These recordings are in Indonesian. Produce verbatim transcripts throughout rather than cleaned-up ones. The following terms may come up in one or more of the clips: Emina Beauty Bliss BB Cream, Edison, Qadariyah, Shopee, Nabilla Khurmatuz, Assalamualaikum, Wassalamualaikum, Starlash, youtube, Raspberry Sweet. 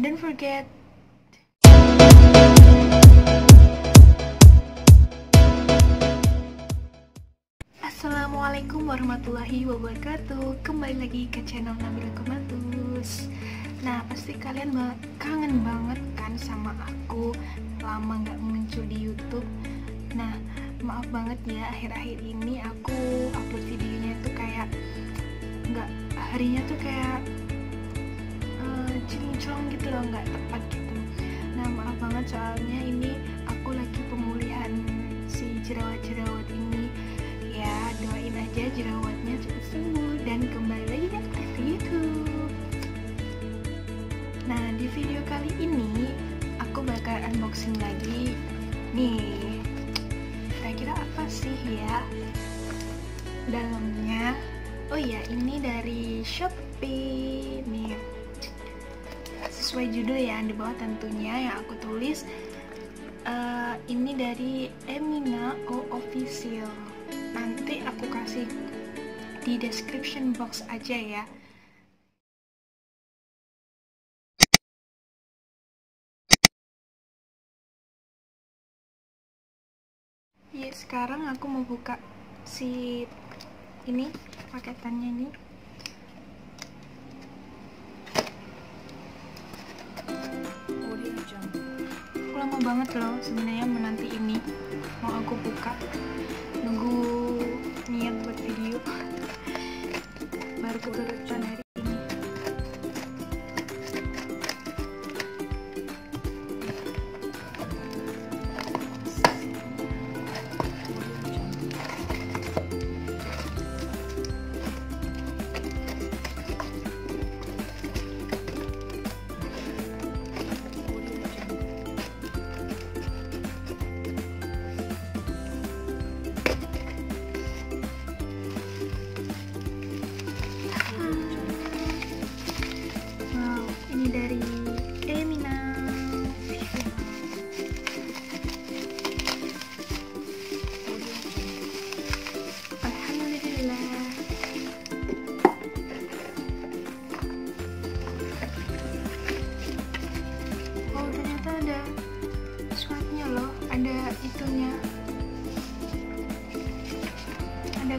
Don't forget. Assalamualaikum warahmatullahi wabarakatuh. Kembali lagi ke channel Nabilla Khurmatuz. Nah, pasti kalian kangen banget kan sama aku, lama nggak muncul di YouTube. Nah, maaf banget ya, akhir-akhir ini aku upload videonya tuh kayak nggak, harinya tuh kayak cincong gitu loh, nggak tepat gitu. Nah, maaf banget, soalnya ini aku lagi pemulihan si jerawat-jerawat ini ya. Doain aja jerawatnya cepat sembuh dan kembali lagi ke aktif YouTube. Nah, di video kali ini aku bakal unboxing lagi nih, kira-kira apa sih ya dalamnya. Oh ya, ini dari Shopee nih, sesuai judul ya di bawah tentunya yang aku tulis. Uh, ini dari Emina Official, nanti aku kasih di description box aja ya. Ya, sekarang aku mau buka si ini paketannya ini. Aku lama banget loh sebenarnya menanti ini, mau aku buka, nunggu niat buat video baru kebetulan hari ini.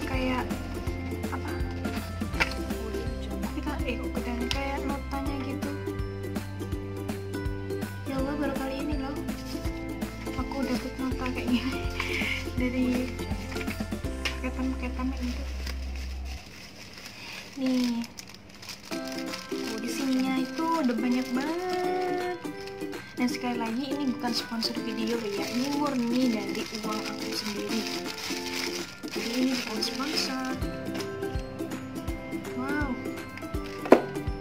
Kayak apa? Tapi kan eh ukuran kayak notanya gitu. Ya Allah, baru kali ini loh aku dapet nota kayak gini dari paketan-paketan itu. Nih, isinya itu udah banyak banget. Dan sekali lagi ini bukan sponsor video ya, ini murni dari uang aku sendiri. Jadi ini bukan sponsor. Wow,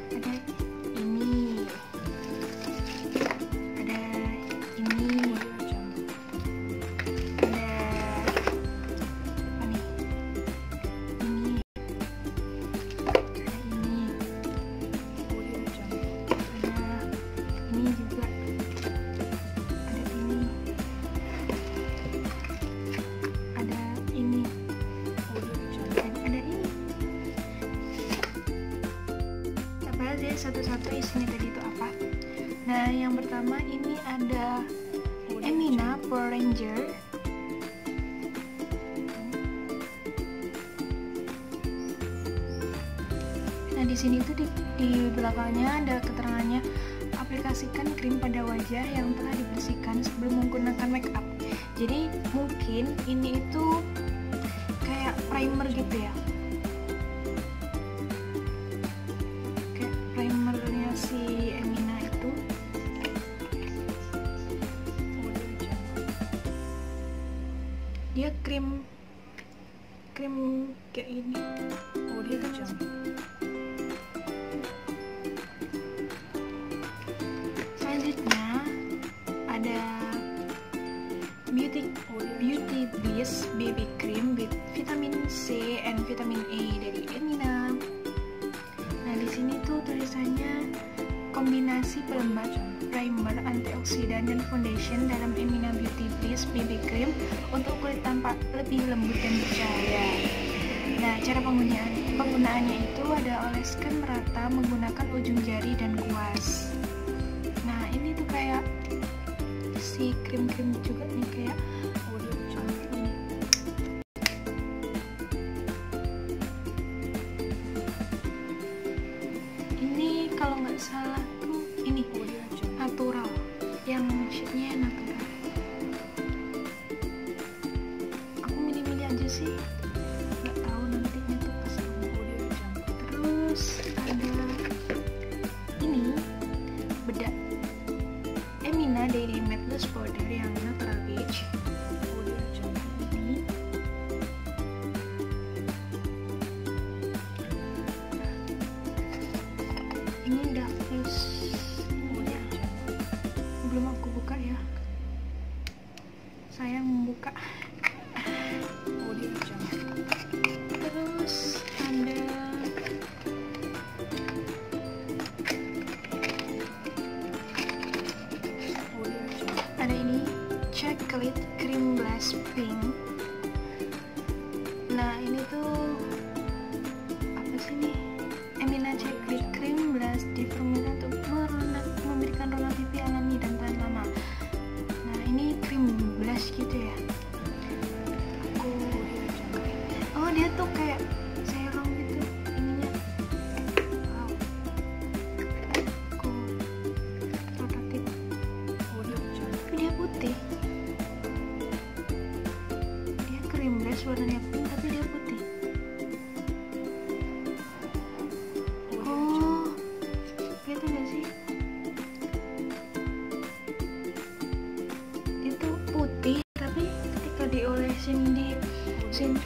ada ini, ada ini, ada apa nih? Ini, ada ini, ada ini juga. Satu-satu isinya tadi itu apa? Nah, yang pertama ini ada Emina Power Ranger. Nah, di sini itu di, di belakangnya ada keterangannya, aplikasikan krim pada wajah yang telah dibersihkan sebelum menggunakan make up. Jadi mungkin ini itu kayak primer gitu ya. Dia krim krim kayak ini. Oh, dia kejam. Selanjutnya ada Beauty Beauty Bliss B B Cream with vitamin C and vitamin E dari Emina. Nah, di sini tuh tulisannya kombinasi pelembab, primer, antioksidan, dan foundation dalam Emina Beauty Bliss B B Cream untuk kulit tampak lebih lembut dan bercahaya. Nah, cara penggunaan, penggunaannya itu ada oleskan merata menggunakan ujung jari dan kuas. kayak si krim-krim juga nih kayak waduh cantik ini. Ini kalau nggak salah tuh ini natural yang shade-nya natural. Aku milih-milih aja sih.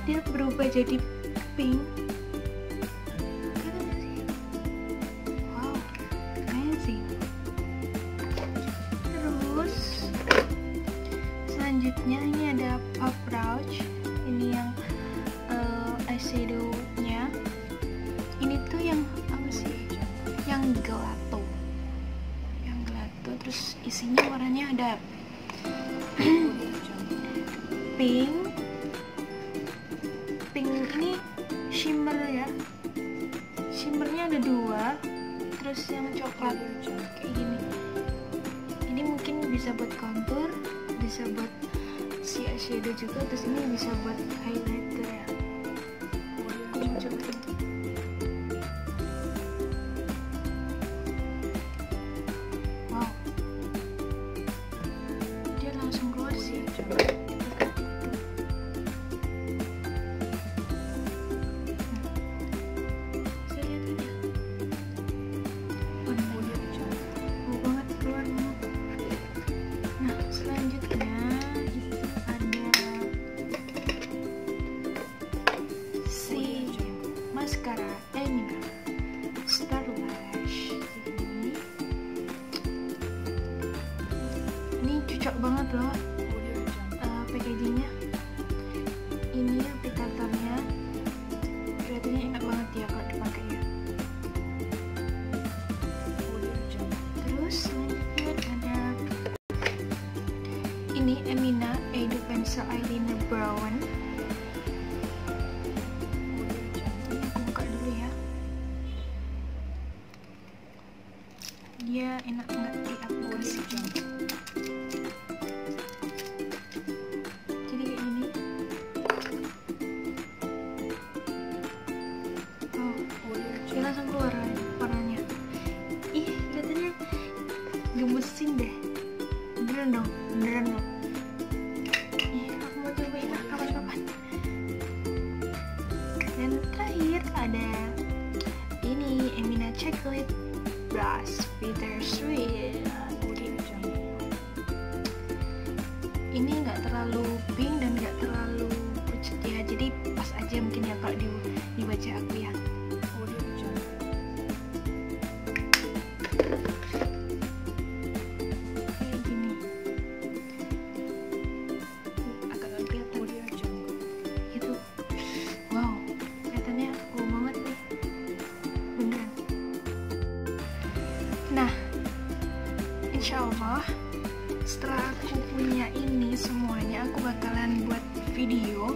Dia berubah jadi pink. Wow, amazing. Terus selanjutnya ini ada pop brush. Ini yang uh, eyeshadow-nya. Ini tuh yang apa sih? Yang gelato. Yang gelato. Terus isinya warnanya ada pink. Yang coklat kayak gini, ini mungkin bisa buat contour, bisa buat si eyeshadow juga, terus ini bisa buat highlighter ya. Aku coba wow, dia langsung keluar sih. Maskara Emina Starlash ini. Ini cocok banget loh uh, packagingnya. Ini aplikatornya kelihatannya enak banget ya kalau dipakai ya. Terus selanjutnya ada ini Emina Edu Pencil Eyeliner Brown. Dia enak nggak diaplikasi jadi kayak gini. Oh, dia langsung keluar warnanya. Ih, kelihatannya gemesin deh. Beneran dong, beneran dong. Ih, aku mau cobain lah kapan-kapan. Dan terakhir ada ini Emina Chocolate Raspberry Sweet. Ini nggak terlalu pink dan nggak terlalu pucat ya, jadi pas aja mungkin ya kalau di dibaca aku ya. Insya Allah setelah aku punya ini semuanya, aku bakalan buat video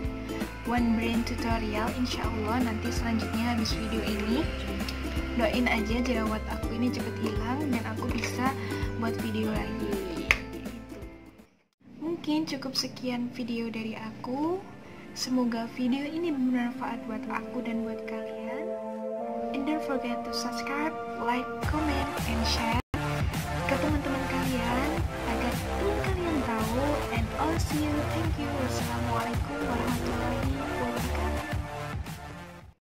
one brand tutorial. Insya Allah nanti selanjutnya habis video ini, doain aja jerawat aku ini cepet hilang dan aku bisa buat video lagi. mungkin cukup sekian video dari aku. Semoga video ini bermanfaat buat aku dan buat kalian. And don't forget to subscribe, like, comment, and share ke teman-teman kalian agar teman kalian tahu. And I'll see you. Thank you. Wassalamualaikum warahmatullahi wabarakatuh.